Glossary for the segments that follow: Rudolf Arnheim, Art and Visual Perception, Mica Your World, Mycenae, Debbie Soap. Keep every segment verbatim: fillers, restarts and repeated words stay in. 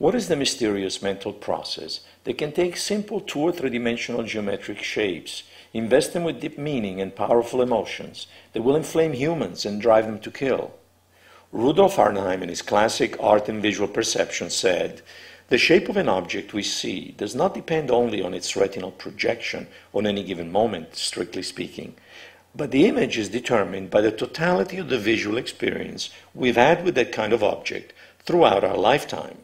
What is the mysterious mental process that can take simple two or three-dimensional geometric shapes, invest them with deep meaning and powerful emotions that will inflame humans and drive them to kill? Rudolf Arnheim, in his classic Art and Visual Perception, said, "The shape of an object we see does not depend only on its retinal projection on any given moment, strictly speaking, but the image is determined by the totality of the visual experience we've had with that kind of object throughout our lifetime.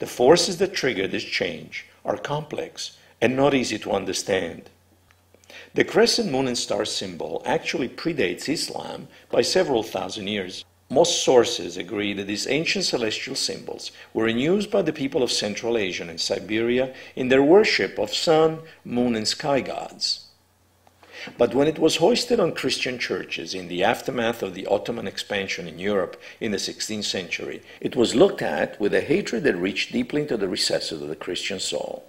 The forces that trigger this change are complex and not easy to understand." The crescent moon and star symbol actually predates Islam by several thousand years. Most sources agree that these ancient celestial symbols were in use by the people of Central Asia and Siberia in their worship of sun, moon, and sky gods. But when it was hoisted on Christian churches in the aftermath of the Ottoman expansion in Europe in the sixteenth century, it was looked at with a hatred that reached deeply into the recesses of the Christian soul.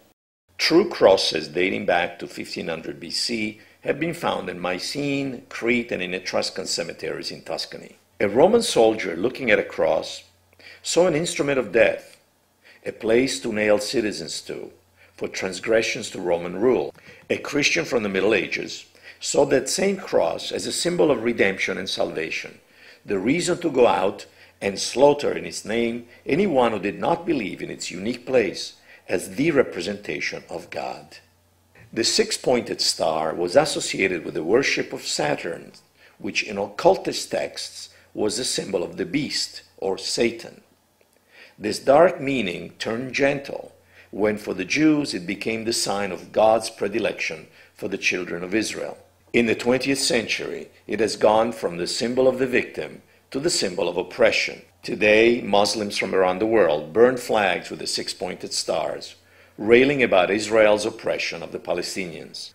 True crosses dating back to fifteen hundred B C have been found in Mycenae, Crete, and in Etruscan cemeteries in Tuscany. A Roman soldier looking at a cross saw an instrument of death, a place to nail citizens to for transgressions to Roman rule. A Christian from the Middle Ages saw that same cross as a symbol of redemption and salvation, the reason to go out and slaughter in its name anyone who did not believe in its unique place as the representation of God. The six-pointed star was associated with the worship of Saturn, which in occultist texts was the symbol of the beast, or Satan. This dark meaning turned gentle, when for the Jews it became the sign of God's predilection for the children of Israel. In the twentieth century, it has gone from the symbol of the victim to the symbol of oppression. Today, Muslims from around the world burn flags with the six-pointed stars, railing about Israel's oppression of the Palestinians.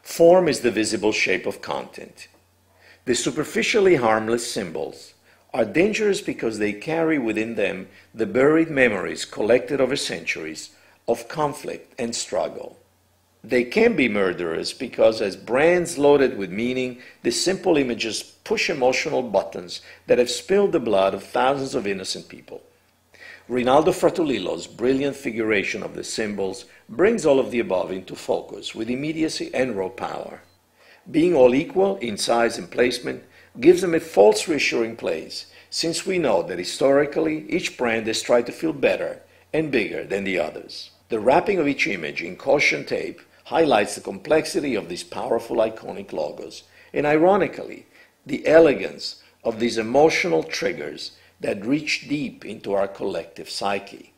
Form is the visible shape of content. The superficially harmless symbols are dangerous because they carry within them the buried memories collected over centuries of conflict and struggle. They can be murderous because, as brands loaded with meaning, the simple images push emotional buttons that have spilled the blood of thousands of innocent people. Rinaldo Fratolillo's brilliant figuration of the symbols brings all of the above into focus with immediacy and raw power. Being all equal in size and placement gives them a false reassuring place, since we know that historically each brand has tried to feel better and bigger than the others. The wrapping of each image in caution tape highlights the complexity of these powerful iconic logos, and ironically, the elegance of these emotional triggers that reach deep into our collective psyche.